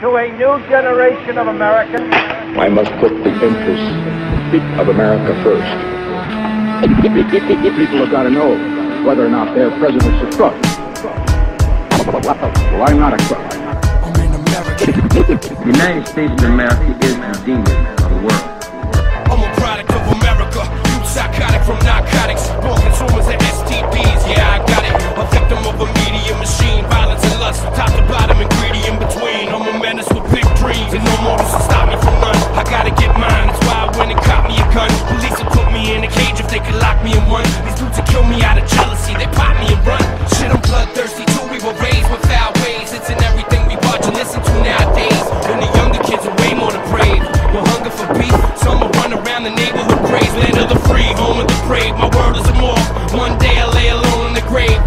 to a new generation of Americans. I must put the interests of America first. People have got to know whether or not their president's a crook. Well, I'm not a crook. I'm an American. The United States of America is the demon of the world. I'm a product of America. You psychotic from narcotics. Born consumers and STDs. Yeah, I got it. A victim of a media machine. Violence and lust. Top to bottom and greedy in between. I'm a menace with big dreams. And no mortals will stop me from none. I gotta get mine. That's why I went and caught me a gun. Police would put me in a cage if they could lock me in one. These dudes would kill me out of jealousy. They pop me and run. Shit, I'm bloodthirsty too. We were raised with foul ways. It's in everything we watch and listen to nowadays. And the younger kids are way more depraved. We're hunger for peace. Some will run around the neighborhood crazed. Land of the free, home of the brave. My world is a morgue. One day I lay alone in the grave.